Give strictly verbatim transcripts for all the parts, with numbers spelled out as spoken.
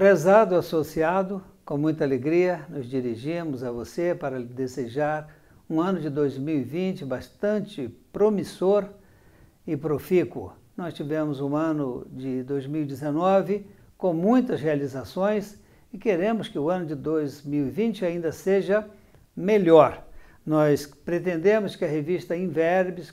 Prezado associado, com muita alegria nos dirigimos a você para lhe desejar um ano de dois mil e vinte bastante promissor e profícuo. Nós tivemos um ano de dois mil e dezenove com muitas realizações e queremos que o ano de dois mil e vinte ainda seja melhor. Nós pretendemos que a revista Inverbis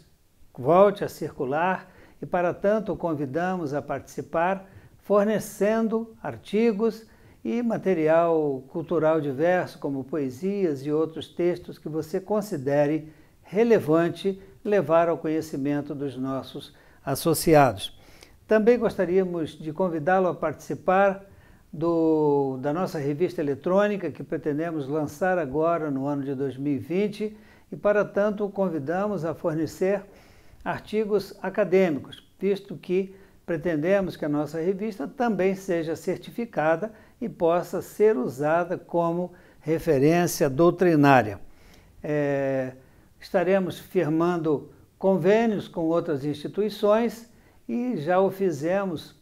volte a circular e, para tanto, o convidamos a participar, fornecendo artigos e material cultural diverso, como poesias e outros textos que você considere relevante levar ao conhecimento dos nossos associados. Também gostaríamos de convidá-lo a participar do, da nossa revista eletrônica, que pretendemos lançar agora no ano de dois mil e vinte, e para tanto o convidamos a fornecer artigos acadêmicos, visto que pretendemos que a nossa revista também seja certificada e possa ser usada como referência doutrinária. É, estaremos firmando convênios com outras instituições e já o fizemos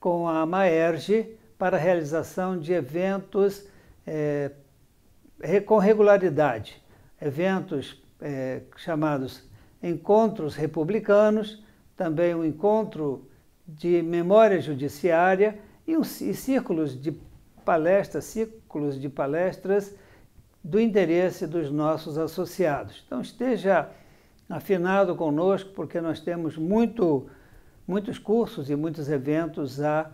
com a Amaerj para a realização de eventos é, com regularidade, eventos é, chamados Encontros Republicanos, também um encontro de memória judiciária e, um, e círculos de palestras, círculos de palestras do interesse dos nossos associados. Então esteja afinado conosco, porque nós temos muito, muitos cursos e muitos eventos a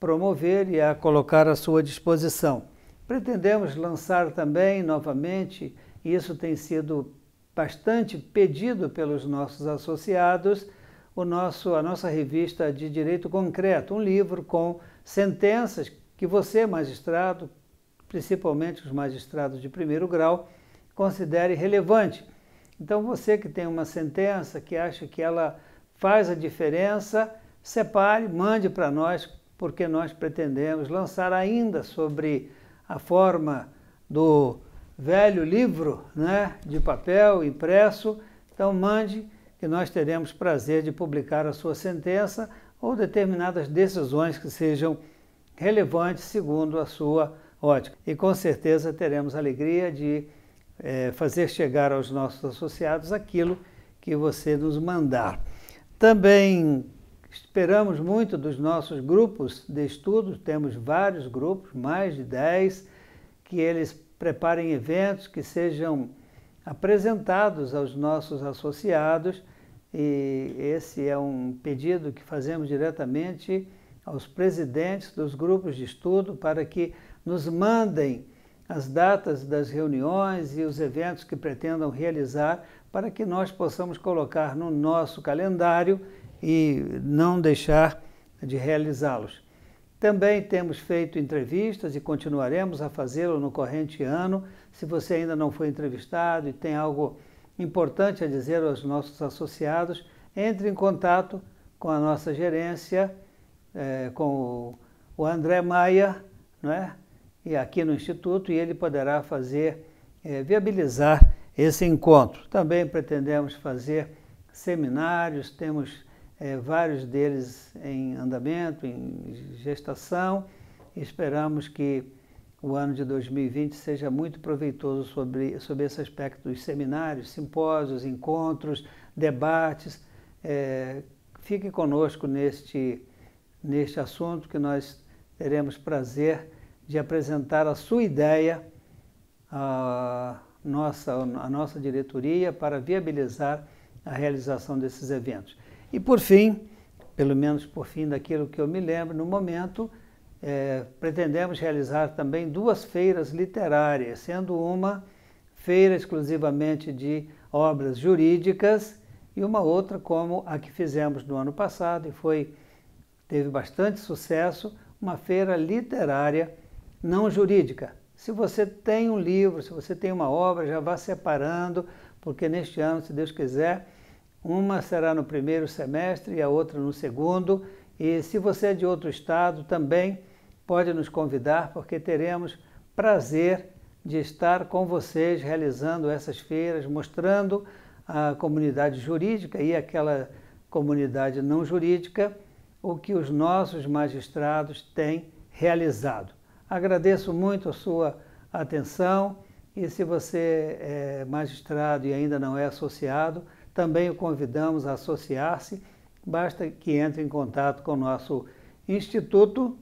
promover e a colocar à sua disposição. Pretendemos lançar também novamente, e isso tem sido bastante pedido pelos nossos associados, o nosso, a nossa revista de Direito Concreto, um livro com sentenças que você, magistrado, principalmente os magistrados de primeiro grau, considere relevante. Então você que tem uma sentença, que acha que ela faz a diferença, separe, mande para nós, porque nós pretendemos lançar ainda sobre a forma do velho livro, né, de papel, impresso. Então mande, que nós teremos prazer de publicar a sua sentença ou determinadas decisões que sejam relevantes segundo a sua ótica. E com certeza teremos a alegria de é, fazer chegar aos nossos associados aquilo que você nos mandar. Também esperamos muito dos nossos grupos de estudo, temos vários grupos, mais de dez, que eles preparem eventos que sejam apresentados aos nossos associados, e esse é um pedido que fazemos diretamente aos presidentes dos grupos de estudo para que nos mandem as datas das reuniões e os eventos que pretendam realizar, para que nós possamos colocar no nosso calendário e não deixar de realizá-los. Também temos feito entrevistas e continuaremos a fazê-lo no corrente ano. Se você ainda não foi entrevistado e tem algo importante a dizer aos nossos associados, entre em contato com a nossa gerência, é, com o André Maia, não é? E aqui no Instituto, e ele poderá fazer, é, viabilizar esse encontro. Também pretendemos fazer seminários, temos É, vários deles em andamento, em gestação. Esperamos que o ano de dois mil e vinte seja muito proveitoso sobre, sobre esse aspecto dos seminários, simpósios, encontros, debates. É, fique conosco neste, neste assunto, que nós teremos prazer de apresentar a sua ideia à nossa, à nossa diretoria para viabilizar a realização desses eventos. E por fim, pelo menos por fim daquilo que eu me lembro no momento, é, pretendemos realizar também duas feiras literárias, sendo uma feira exclusivamente de obras jurídicas e uma outra como a que fizemos no ano passado, e foi, teve bastante sucesso, uma feira literária não jurídica. Se você tem um livro, se você tem uma obra, já vá separando, porque neste ano, se Deus quiser, uma será no primeiro semestre e a outra no segundo. E se você é de outro estado, também pode nos convidar, porque teremos prazer de estar com vocês realizando essas feiras, mostrando à comunidade jurídica e àquela comunidade não jurídica o que os nossos magistrados têm realizado. Agradeço muito a sua atenção e se você é magistrado e ainda não é associado, também o convidamos a associar-se. Basta que entre em contato com o nosso Instituto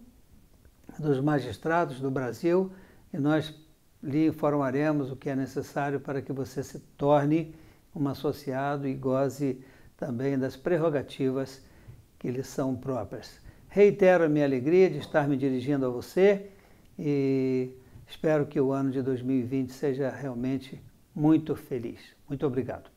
dos Magistrados do Brasil e nós lhe informaremos o que é necessário para que você se torne um associado e goze também das prerrogativas que lhe são próprias. Reitero a minha alegria de estar me dirigindo a você e espero que o ano de dois mil e vinte seja realmente muito feliz. Muito obrigado.